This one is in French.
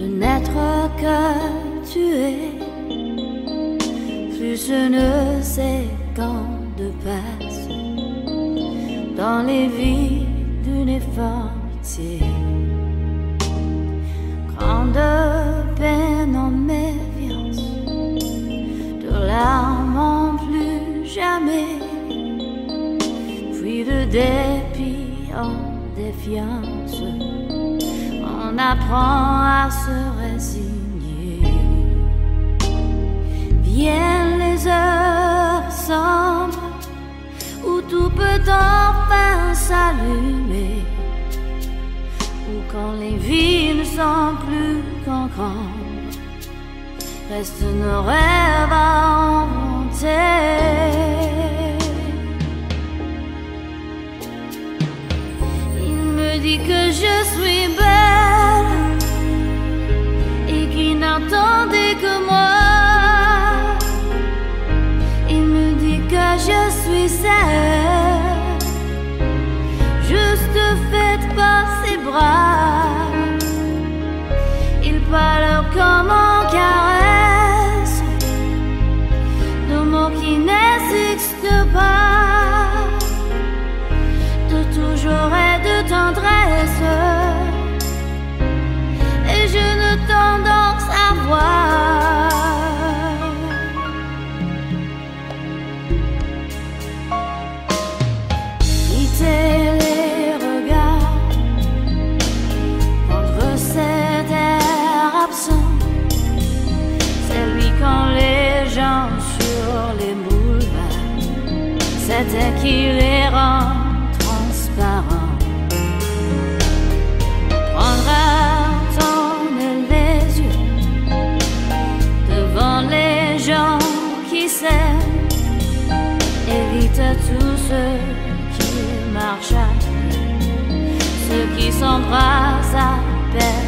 de n'être que tu es. Plus je ne sais quand de passe dans les vies d'une éternité. Grande peine en méfiance, de larmes en plus jamais, puis de dépit en défiance. On apprend à se résigner. Viennent les heures sombres où tout peut enfin s'allumer, où quand les vies ne sont plus qu'encombre, restent nos rêves à inventer. Il me dit que je suis belle et qu'il n'attendait que moi. Il me dit que je suis celle juste faite par ses bras. Il parle comme en caresse de mots qui n'existent pas, de toujours et de tendresse. Et je ne tendance à voir. Quitter les regards, prendre cet air absent, c'est lui quand les gens sur les boulevards, c'était qui les rend transparents. Évite tous ceux qui marchent, ceux qui s'embrassent à peine.